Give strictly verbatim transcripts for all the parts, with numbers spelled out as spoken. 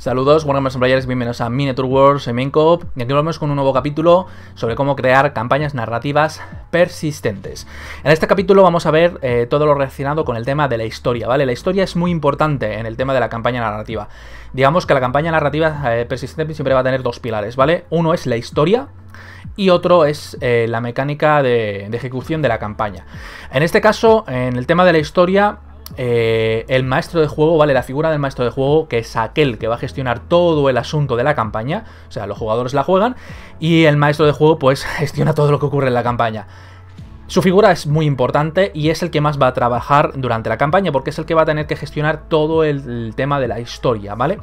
Saludos, Warhammer Players, bienvenidos a MiniatureWar, soy Maincop, y aquí volvemos con un nuevo capítulo sobre cómo crear campañas narrativas persistentes. En este capítulo vamos a ver eh, todo lo relacionado con el tema de la historia, ¿vale? La historia es muy importante en el tema de la campaña narrativa. Digamos que la campaña narrativa eh, persistente siempre va a tener dos pilares, ¿vale? Uno es la historia y otro es eh, la mecánica de, de ejecución de la campaña. En este caso, en el tema de la historia... Eh, el maestro de juego, ¿vale? La figura del maestro de juego, que es aquel que va a gestionar todo el asunto de la campaña. O sea, los jugadores la juegan y el maestro de juego pues gestiona todo lo que ocurre en la campaña. Su figura es muy importante y es el que más va a trabajar durante la campaña, porque es el que va a tener que gestionar todo el, el tema de la historia, ¿vale?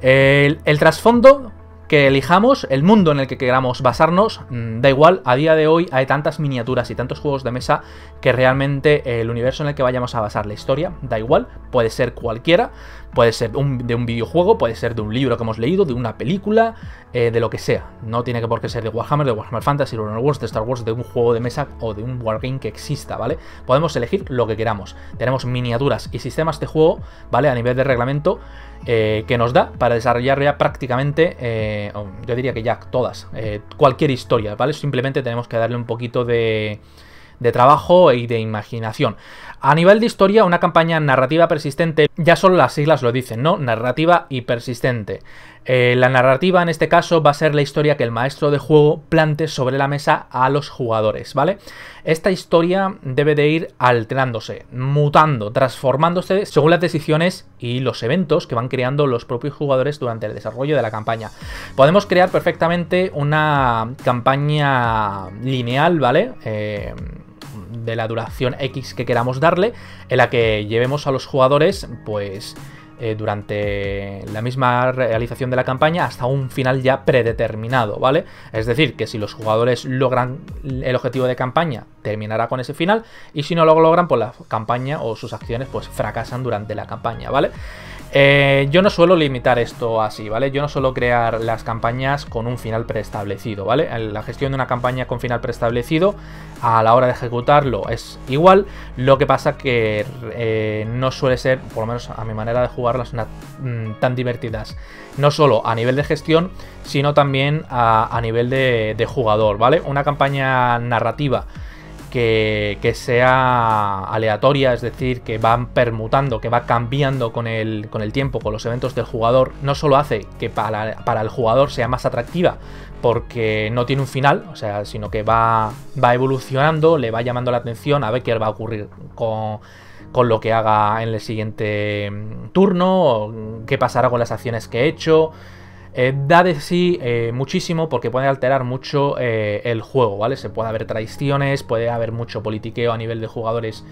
El, el trasfondo que elijamos, el mundo en el que queramos basarnos, da igual, a día de hoy hay tantas miniaturas y tantos juegos de mesa que realmente el universo en el que vayamos a basar la historia, da igual, puede ser cualquiera, puede ser un, de un videojuego, puede ser de un libro que hemos leído, de una película, eh, de lo que sea. No tiene que por qué ser de Warhammer, de Warhammer Fantasy, de Running Wars, de Star Wars, de un juego de mesa o de un wargame que exista, ¿vale? Podemos elegir lo que queramos. Tenemos miniaturas y sistemas de juego, ¿vale? A nivel de reglamento, eh, que nos da para desarrollar ya prácticamente... Eh, yo diría que ya todas, eh, cualquier historia, ¿vale? Simplemente tenemos que darle un poquito de, de trabajo y de imaginación. A nivel de historia, una campaña narrativa persistente, ya solo las siglas lo dicen, ¿no? Narrativa y persistente. Eh, la narrativa en este caso va a ser la historia que el maestro de juego plante sobre la mesa a los jugadores, ¿vale? Esta historia debe de ir alterándose, mutando, transformándose según las decisiones y los eventos que van creando los propios jugadores durante el desarrollo de la campaña. Podemos crear perfectamente una campaña lineal, ¿vale? Eh... de la duración X que queramos darle, en la que llevemos a los jugadores pues eh, durante la misma realización de la campaña hasta un final ya predeterminado, ¿vale? Es decir, que si los jugadores logran el objetivo de campaña, terminará con ese final, y si no lo logran, pues la campaña o sus acciones pues fracasan durante la campaña, ¿vale? Eh, yo no suelo limitar esto así, ¿vale? Yo no suelo crear las campañas con un final preestablecido, ¿vale? La gestión de una campaña con final preestablecido a la hora de ejecutarlo es igual, lo que pasa que eh, no suele ser, por lo menos a mi manera de jugarlas, una, mmm, tan divertidas. No solo a nivel de gestión, sino también a, a nivel de, de jugador, ¿vale? Una campaña narrativa Que, que sea aleatoria, es decir, que van permutando, que va cambiando con el, con el tiempo, con los eventos del jugador, no solo hace que para, para el jugador sea más atractiva porque no tiene un final, o sea, sino que va, va evolucionando, le va llamando la atención a ver qué va a ocurrir con... con lo que haga en el siguiente turno, o qué pasará con las acciones que he hecho. Eh, da de sí eh, muchísimo, porque puede alterar mucho eh, el juego, ¿vale? Se puede haber traiciones, puede haber mucho politiqueo a nivel de jugadores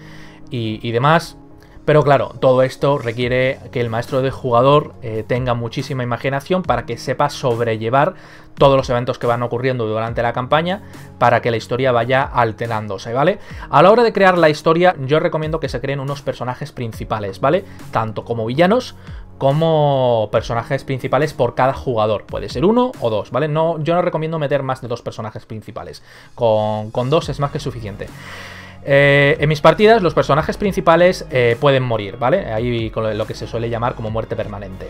y, y demás. Pero claro, todo esto requiere que el maestro de jugador eh, tenga muchísima imaginación para que sepa sobrellevar todos los eventos que van ocurriendo durante la campaña para que la historia vaya alterándose, ¿vale? A la hora de crear la historia, yo recomiendo que se creen unos personajes principales, ¿vale? Tanto como villanos como personajes principales por cada jugador. Puede ser uno o dos, ¿vale? No, yo no recomiendo meter más de dos personajes principales. Con, con dos es más que suficiente. Eh, en mis partidas los personajes principales eh, pueden morir, ¿vale? Ahí con lo que se suele llamar como muerte permanente.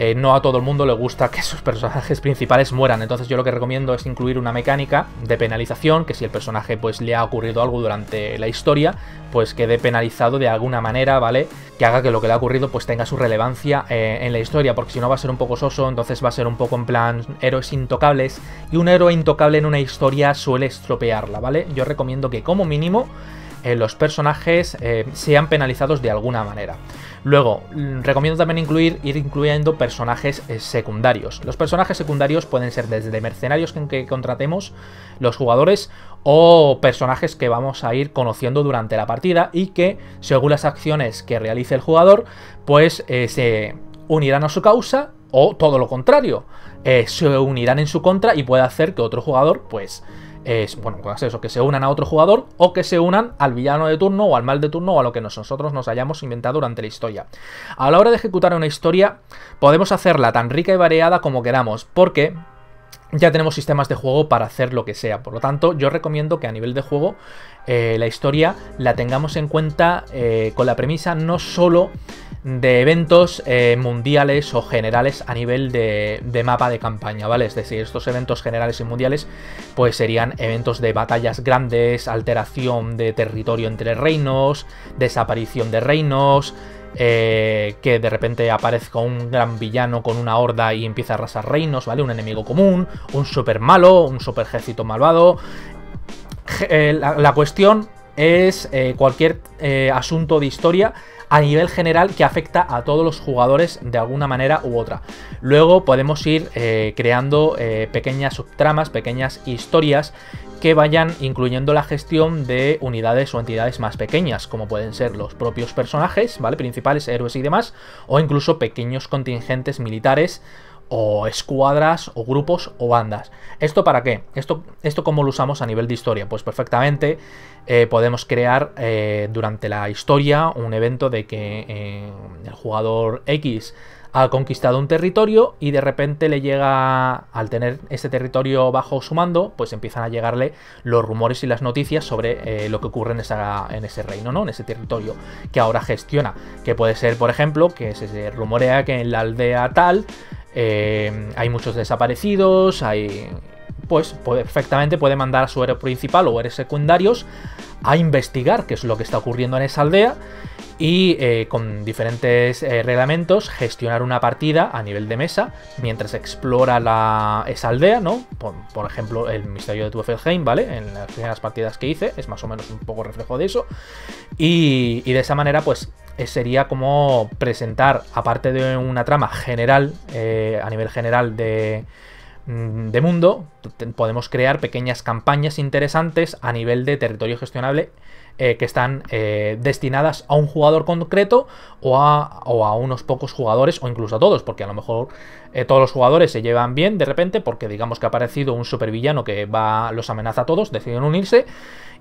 Eh, no a todo el mundo le gusta que sus personajes principales mueran, entonces yo lo que recomiendo es incluir una mecánica de penalización, que si el personaje pues le ha ocurrido algo durante la historia, pues quede penalizado de alguna manera, ¿vale? Que haga que lo que le ha ocurrido pues tenga su relevancia eh, en la historia, porque si no va a ser un poco soso, entonces va a ser un poco en plan héroes intocables, y un héroe intocable en una historia suele estropearla, ¿vale? Yo recomiendo que como mínimo Eh, los personajes eh, sean penalizados de alguna manera. Luego, recomiendo también incluir, ir incluyendo personajes eh, secundarios. Los personajes secundarios pueden ser desde mercenarios que, que contratemos los jugadores, o personajes que vamos a ir conociendo durante la partida y que, según las acciones que realice el jugador, pues eh, se unirán a su causa, o todo lo contrario, eh, se unirán en su contra y puede hacer que otro jugador pues... Es, bueno, pues eso, que se unan a otro jugador o que se unan al villano de turno o al mal de turno o a lo que nosotros nos hayamos inventado durante la historia. A la hora de ejecutar una historia podemos hacerla tan rica y variada como queramos, porque ya tenemos sistemas de juego para hacer lo que sea. Por lo tanto, yo recomiendo que a nivel de juego eh, la historia la tengamos en cuenta eh, con la premisa no solo de eventos eh, mundiales o generales a nivel de, de mapa de campaña, ¿vale? Es decir, estos eventos generales y mundiales pues serían eventos de batallas grandes, alteración de territorio entre reinos, desaparición de reinos, eh, que de repente aparezca un gran villano con una horda y empieza a arrasar reinos, ¿vale? Un enemigo común, un super malo, un super ejército malvado. Eh, la, la cuestión es eh, cualquier eh, asunto de historia a nivel general que afecta a todos los jugadores de alguna manera u otra. Luego podemos ir eh, creando eh, pequeñas subtramas, pequeñas historias que vayan incluyendo la gestión de unidades o entidades más pequeñas, como pueden ser los propios personajes, ¿vale? Principales, héroes y demás, o incluso pequeños contingentes militares o escuadras, o grupos, o bandas. ¿Esto para qué? ¿Esto, esto cómo lo usamos a nivel de historia? Pues perfectamente eh, podemos crear eh, durante la historia un evento de que eh, el jugador X ha conquistado un territorio y de repente le llega, al tener ese territorio bajo su mando, pues empiezan a llegarle los rumores y las noticias sobre eh, lo que ocurre en, esa, en ese reino, ¿no? En ese territorio que ahora gestiona. Que puede ser, por ejemplo, que se rumorea que en la aldea tal Eh, hay muchos desaparecidos, hay... pues perfectamente puede mandar a su héroe principal o héroes secundarios a investigar qué es lo que está ocurriendo en esa aldea y eh, con diferentes eh, reglamentos gestionar una partida a nivel de mesa mientras explora la, esa aldea, ¿no? Por, por ejemplo, el misterio de Tuffelheim, ¿vale? En las primeras partidas que hice es más o menos un poco reflejo de eso y, y de esa manera pues sería como presentar, aparte de una trama general, eh, a nivel general de... de mundo, podemos crear pequeñas campañas interesantes a nivel de territorio gestionable eh, que están eh, destinadas a un jugador concreto o a, o a unos pocos jugadores o incluso a todos, porque a lo mejor eh, todos los jugadores se llevan bien de repente porque digamos que ha aparecido un supervillano que va, los amenaza a todos, deciden unirse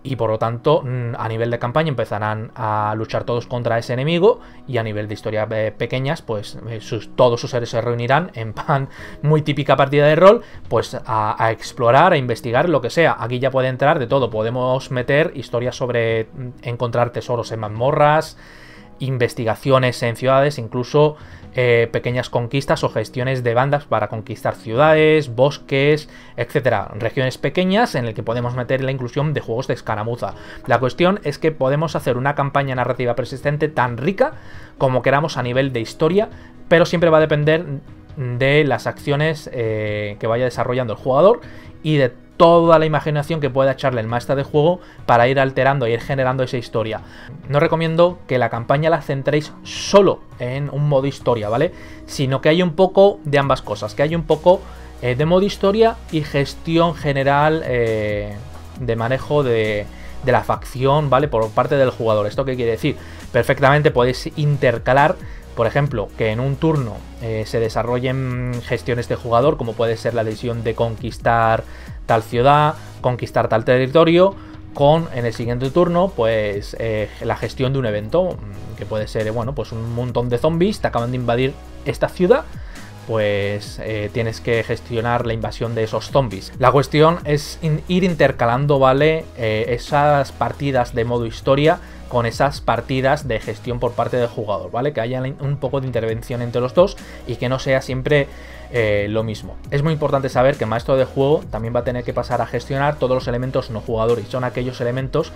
y por lo tanto a nivel de campaña empezarán a luchar todos contra ese enemigo y a nivel de historias eh, pequeñas pues sus, todos sus héroes se reunirán en pan, muy típica partida de rol, pues a, a explorar, a investigar, lo que sea. Aquí ya puede entrar de todo, podemos meter historias sobre encontrar tesoros en mazmorras, investigaciones en ciudades, incluso eh, pequeñas conquistas o gestiones de bandas para conquistar ciudades, bosques, etcétera. Regiones pequeñas en las que podemos meter la inclusión de juegos de escaramuza. La cuestión es que podemos hacer una campaña narrativa persistente tan rica como queramos a nivel de historia, pero siempre va a depender de las acciones eh, que vaya desarrollando el jugador y de toda la imaginación que pueda echarle el maestro de juego para ir alterando e ir generando esa historia. No recomiendo que la campaña la centréis solo en un modo historia, ¿vale? Sino que haya un poco de ambas cosas, que haya un poco eh, de modo historia y gestión general eh, de manejo de... de la facción, ¿vale? Por parte del jugador. ¿Esto qué quiere decir? Perfectamente podéis intercalar, por ejemplo, que en un turno eh, se desarrollen gestiones de jugador, como puede ser la decisión de conquistar tal ciudad, conquistar tal territorio, con en el siguiente turno, pues eh, la gestión de un evento, que puede ser, bueno, pues un montón de zombies te acaban de invadir esta ciudad, pues eh, tienes que gestionar la invasión de esos zombies. La cuestión es in ir intercalando, ¿vale? Eh, esas partidas de modo historia con esas partidas de gestión por parte del jugador, ¿vale? Que haya un poco de intervención entre los dos y que no sea siempre eh, lo mismo. Es muy importante saber que el maestro de juego también va a tener que pasar a gestionar todos los elementos no jugadores. Son aquellos elementos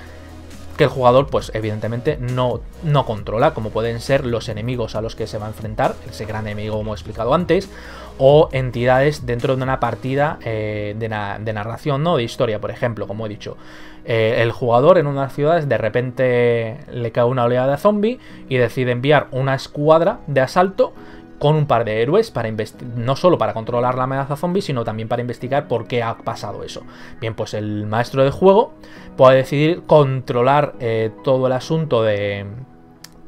que el jugador pues evidentemente no, no controla, como pueden ser los enemigos a los que se va a enfrentar, ese gran enemigo como he explicado antes, o entidades dentro de una partida eh, de, na de narración, ¿no? De historia, por ejemplo, como he dicho. Eh, el jugador en unas ciudades de repente le cae una oleada de zombie y decide enviar una escuadra de asalto con un par de héroes, para no solo para controlar la amenaza zombie, sino también para investigar por qué ha pasado eso. Bien, pues el maestro de juego puede decidir controlar eh, todo el asunto de,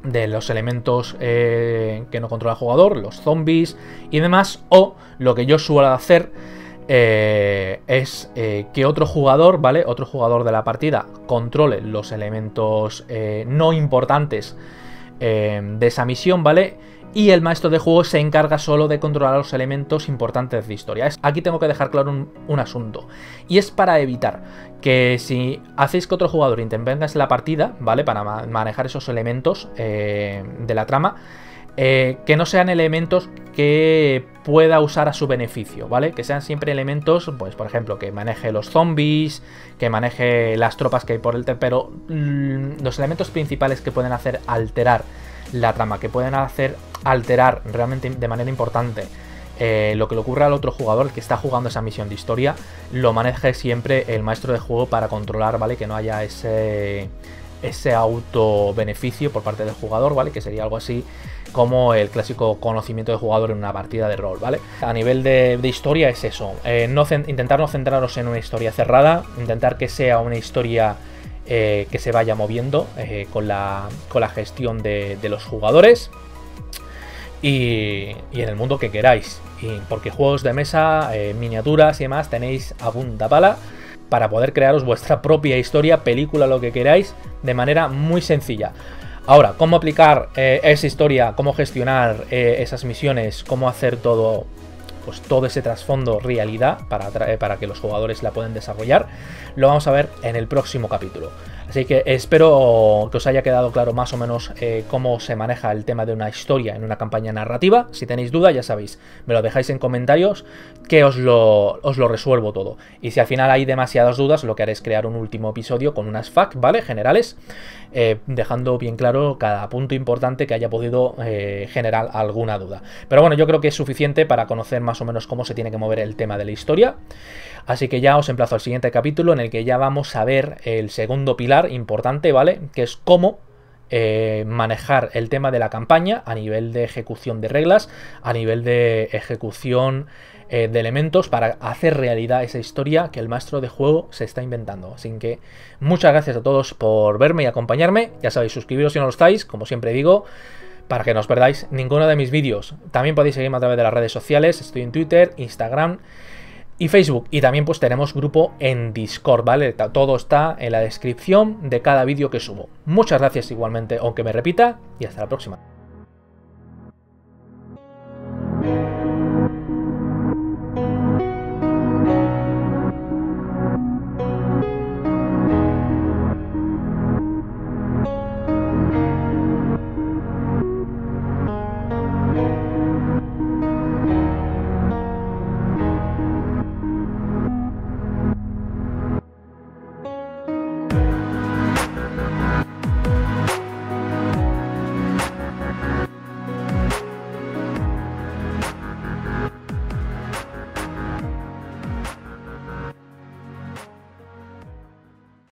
de los elementos eh, que no controla el jugador, los zombies y demás, o lo que yo suelo hacer eh, es eh, que otro jugador, ¿vale? Otro jugador de la partida controle los elementos eh, no importantes eh, de esa misión, ¿vale? Y el maestro de juego se encarga solo de controlar los elementos importantes de historia. Aquí tengo que dejar claro un, un asunto. Y es para evitar que si hacéis que otro jugador intervenga en la partida, ¿vale? Para ma- manejar esos elementos eh, de la trama, eh, que no sean elementos que pueda usar a su beneficio, ¿vale? Que sean siempre elementos, pues por ejemplo, que maneje los zombies, que maneje las tropas que hay por el ter... Pero mmm, los elementos principales que pueden hacer alterar la trama, que pueden hacer alterar realmente de manera importante eh, lo que le ocurre al otro jugador que está jugando esa misión de historia, lo maneje siempre el maestro de juego para controlar, ¿vale? Que no haya ese... ese autobeneficio por parte del jugador, ¿vale? Que sería algo así como el clásico conocimiento de jugador en una partida de rol, ¿vale? A nivel de, de historia es eso, eh, no intentar no centraros en una historia cerrada, intentar que sea una historia eh, que se vaya moviendo eh, con, la, con la gestión de, de los jugadores y, y en el mundo que queráis, y porque juegos de mesa, eh, miniaturas y demás tenéis a punta pala para poder crearos vuestra propia historia, película, lo que queráis, de manera muy sencilla. Ahora, cómo aplicar eh, esa historia, cómo gestionar eh, esas misiones, cómo hacer todo, pues, todo ese trasfondo realidad para, para que los jugadores la puedan desarrollar, lo vamos a ver en el próximo capítulo. Así que espero que os haya quedado claro más o menos eh, cómo se maneja el tema de una historia en una campaña narrativa. Si tenéis duda, ya sabéis, me lo dejáis en comentarios que os lo, os lo resuelvo todo. Y si al final hay demasiadas dudas, lo que haré es crear un último episodio con unas F A Q, ¿vale? Generales, eh, dejando bien claro cada punto importante que haya podido eh, generar alguna duda. Pero bueno, yo creo que es suficiente para conocer más o menos cómo se tiene que mover el tema de la historia. Así que ya os emplazo al siguiente capítulo en el que ya vamos a ver el segundo pilar importante, ¿vale? Que es cómo eh, manejar el tema de la campaña a nivel de ejecución de reglas, a nivel de ejecución eh, de elementos para hacer realidad esa historia que el maestro de juego se está inventando. Así que muchas gracias a todos por verme y acompañarme. Ya sabéis, suscribiros si no lo estáis, como siempre digo, para que no os perdáis ninguno de mis vídeos. También podéis seguirme a través de las redes sociales, estoy en Twitter, Instagram y Facebook, y también pues tenemos grupo en Discord, ¿vale? Todo está en la descripción de cada vídeo que subo. Muchas gracias igualmente, aunque me repita, y hasta la próxima.